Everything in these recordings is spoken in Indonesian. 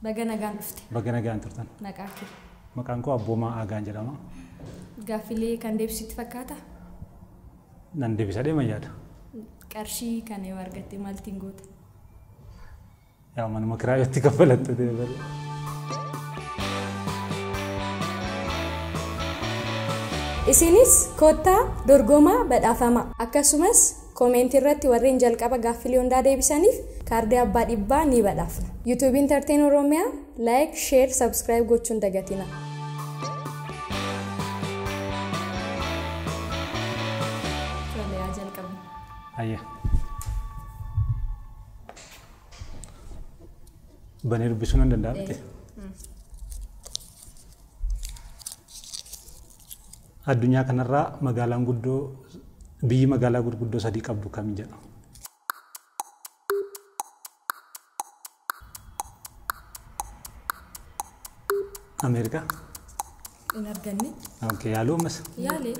Baganagaan dhufte. Baganagaan turtan. Maqaa kee. Maqaan koo Abboomaa Aagaan jedhama. Gaaffilee kan deebisitti fakkaata. Nan deebisa deema yaada. Qarshii kan ee argatte maaltiin goota. Yaa manuma kiraayotti kaffalatte deebale. Isinis kottaa dorgomaa badhaafama. Akkasumas komeenti irratti warreen jalqaba gaaffilee hundaa deebisaniif karde abbaa dhibbaa ni badhaafna. YouTube Entertain Oromiyaa like, share, subscribe gochuun dagatina. Banir bisunan dan dapte. Addunyaa kanarraa magaalaan guddoo biyyi magaalaa gurguddoo sadii qabdu kam jedha. Amerika. Inorganic. Oke, halo Mas. Iya, Le.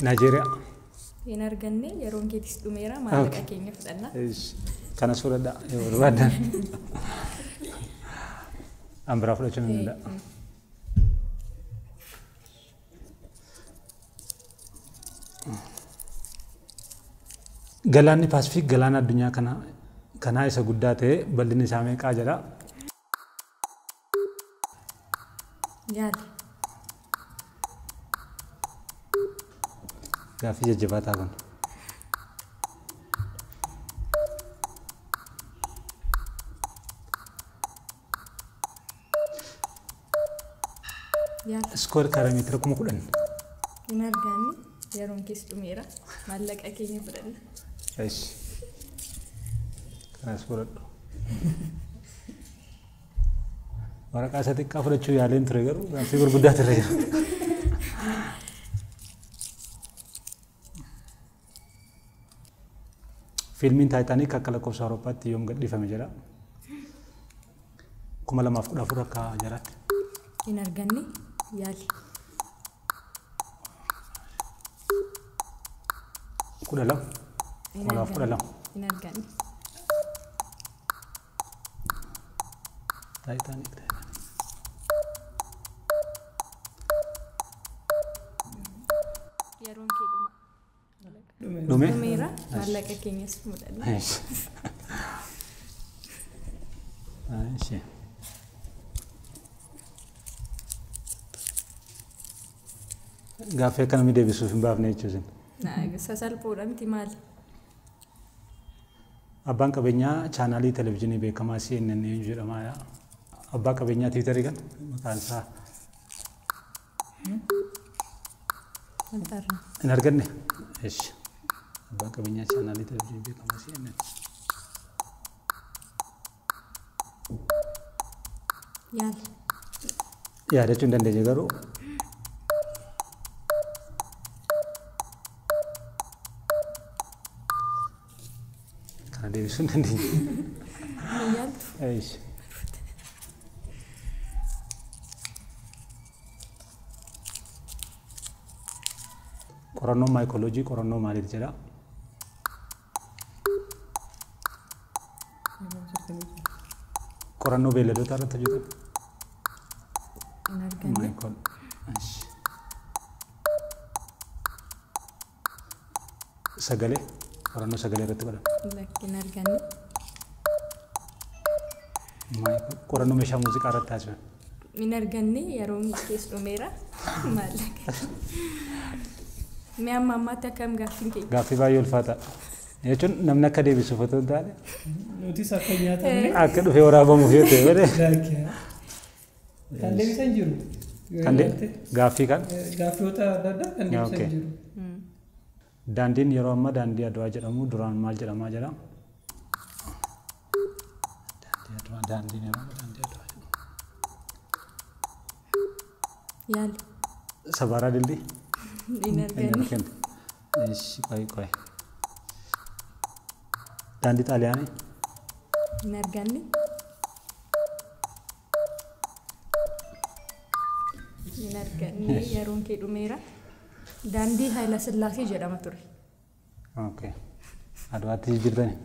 Nigeria. Inorganic yaron keetis dumera maal kakenya fudhanna. Ish. Kana surada yorwadan. Ambra fudhanna. Galaan Pasifik galaan addunyaa kana isa guddaa ta'e bal'inni isaa meeqa jira? Yaad. Gaaffii jajjabataa kun. Yaad. Skoor karamii 3,000. Inorganic yeroon keessa dhumeera maallaqa keenya fudhanna. Guys, karena surat orang kasih tikka udah cuy alin trigger, nanti berbeda trigger. Filmin Titanic kakak lekop saropat tiom gak di family jarak. Kumala maaf udah pura kah jarak. Inorganic, yali. Kuda lah. Inorganic. Titanic. Yaron ki dume. Dumera malaka kenyas mudan. Aish. Gaafe kan mi deebisuuf hin baafne jechuun. Naa sasal puudhan timaal. Abang kabenya channel televisi ini bekamasi ini jujur sama ya. Abang kabenya Twitter kan, makansa. Bentar. Inorgan nih, es. Abang kabenya channel televisi bekamasi ini. Ya. Ya ada cundan deh juga ru. Sunan di. Eish. Corona mycology, corona malir jera. Corona beelado tarat juga. Mycol. Eish. Sagale. Orang nusa galera itu kan? Inorganic. Orang nusa musik arat aja. Inorganic, yaron kees lumera, malak. Mea mama takam gafin ke. Gafi bayu ulfata. Ya cun, namna kade bisu foto dale. Notis apa nyata? Akan ufi orang bawa mufi itu, berde. Kande bisa juru. Kande, gafi kan? Gafi uta dada kan bisa juru. Dandin yeroo amma dandii Adwaa jedhamu duraan maal jedhamaa jira? Dandii Adwaa. Yaal. Sabara dildi. Inorganic. Ish koi. Dandii Talyaani. Inorganic. Inorganic yaroon kee dhumeera. Dandi Haile Selassie jedhama ture. Oke. Aduh ati jirtani.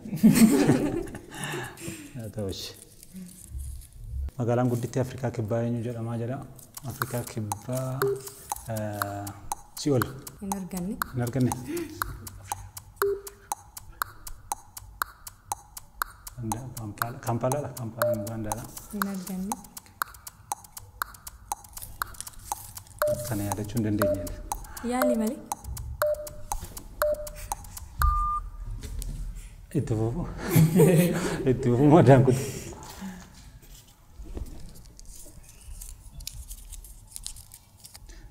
Atoosh. Magaalaan gudditti Afrikaa Kibbaa eenyu jedhama jedha. Afrikaa Kibbaa Siol. Hin arganne. Kampala Uganda. Hin arganne. Kana yaadachuun dandeenyeen. Yaali mali. Itu mau diangkut.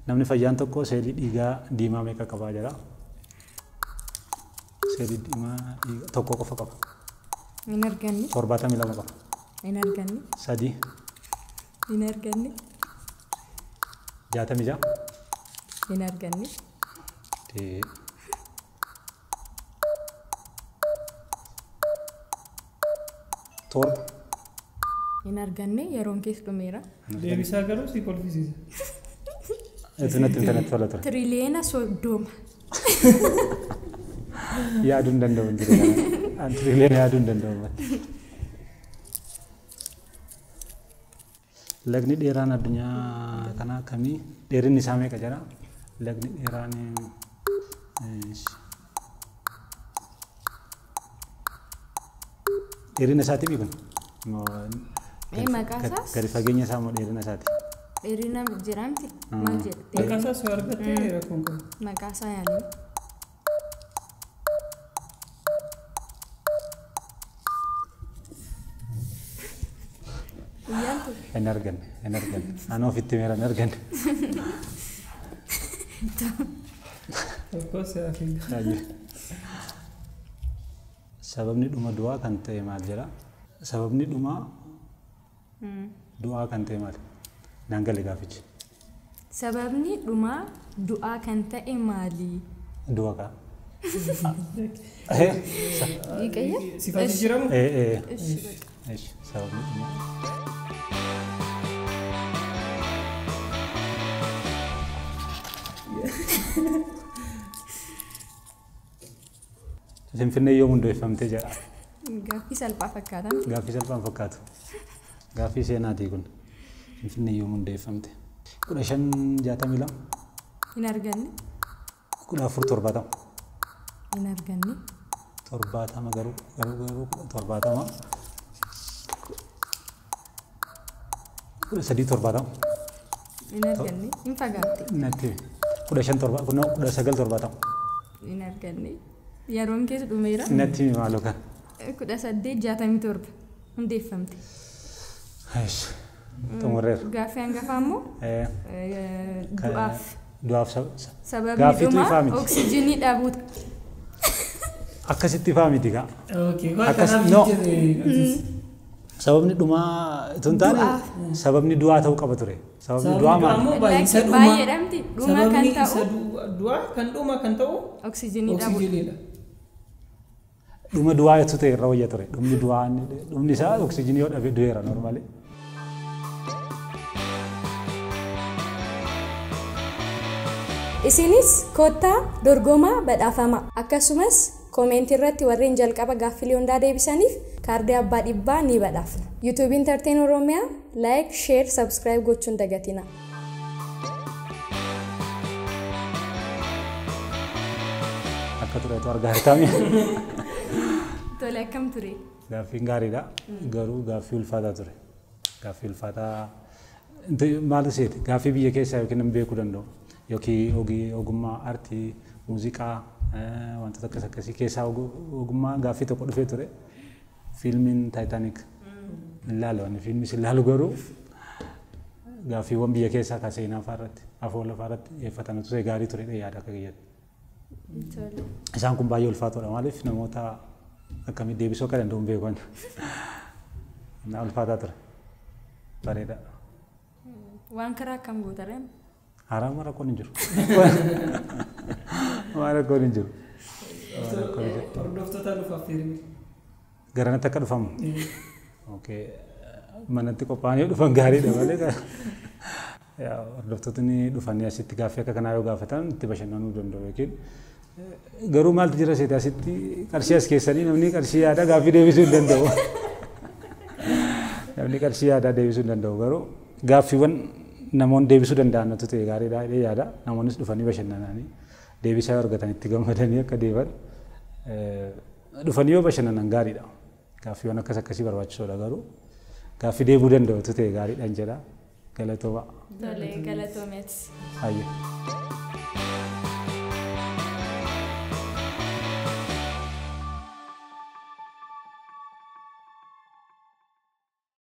Namni fayyaan tokko seelii dhiigaa diimaa meeqa qabaa jira? Seelii diimaa tokko qofa qaba. Hin arganne. 72 qaba. Hin arganne. 3. Hin arganne. 66. Hin arganne. Torba. Hin arganne yeroon keessa dhumeera. Deebisaa garuu si kolfisiisa. Internet wala ture. Triliyoona 30. Yaaduun danda'uun jira. Triliyoona yaaduun danda'uun. Lagni dheeraan addunyaa kana kamii dheerinni isaa meeqa jira? Lagni dheeraan dheerinni isaati beekun? Gadi fageenya isaa moo dheerinni isaati? Dheerinni jiraamti maal jedhe? Maqaa isaa si argattee rakkoon kun? Maqaa isaa yaali? Energen. Ano fitti mera energen. Sababni dhuma du'aa kan ta'e maal jedha? Sababni dhuma du'aa kan ta'e maal? Daangalee gaafichi. Sababni dhuma du'aa kan ta'e maali? Du'aa ka. Sifaati jiramu? Sababni dhuma. Finfinnee yoom hundeeffamtee jira? Gaaffii salphaa fakkaata. Gaaffii salphaa fakkaatu. Gaaffii seenaatii kun. Finfinnee yoom hundeeffamte? 1562. Hin arganne. 1470. Hin arganne. 70 garuu 70. 370. Hin arganne. Hin fagaatte. Natti. 19 kuno 19 Hin arganne. Yaroon keessa dhumeera. Natti maal kan? 1867 hundeeffamte. Aish. Tumurreer. Gaaffii hangafammo? Du'aaf sababni gaaffii faamiti. Oksijiinii dhaabuuta. Akkasitti faamiti ga. Okay, akkas no. Sababni dhuma tuntaan sababni du'aa ta'u qaba ture. Sababni du'aa maal? Baay'eedhamti dhuma kan ta'u. Dhuma kan ta'u. Oksijiinii dhaabuuta. Duma dua itu terlalu jatuh re, dumi dua ni, dumi sah oksigen itu ada dua orang normalnya. Isinis kota Dorgoma badafama. Akasumas komentirra tiwarin jal kapa gafilion dade bisanif kardia badibba ni badafna. YouTube Entertain Oromia like, share, subscribe gochun dagatina. Katura itu harga hitamnya. Tolak kam turi. Gafil gari dah, garu gafil fata turi. Gafil fata itu malu sih. Gafil biaya saya kena bekudan do. Yoki ogi ogumma arti musika, wanita tak kesakasi kesah ogumma gafil tu kau fituri. Filmin Titanic, lalu ane film sih lalu garu. Gafil wan biaya saya kasih nafarat, afola farat, fata itu saya gari turi ada kegiatan. Isaan kun baay'ee ulfaatu dha maaliif namoota akkamii deebisuu akka danda'u hin beekan. Na ulfaataa ture. Bareeda. Waan karaa akkam goota rem? Haraama rakkoon hin jiru. Waan rakkoon hin jiru. Hordoftootaan dhufaaf deebiin. Garanatti akka dhufamu. Okey. Manatti qophaa'anii dhufan gaariidha malee. Hordoftoonni dhuufanii asitti gaaffii akka kanaa yoo gaafatan itti bashannanuu danda'u jechuudha. Garuu maaltu jira seetii asitti qarshii as keessanii namni qarshii aadaa gaaffii deebisuu hin danda'u. Namni qarshii aadaa deebisuu hin danda'u garuu gaaffiiwwan namoonni deebisuu danda'antu ta'e gaariidha yaada. Namoonnis dhuufanii bashannananii deebisaa argatan itti gammadanii akka deeban dhuufanii yoo bashannanan gaariidha. Gaaffiiwwan akkas akkasii barbaachisoodha garuu gaaffii deebuu danda'antu ta'e gaariidha jedha. Galatoa. Dole, galatoa mets. Ayo.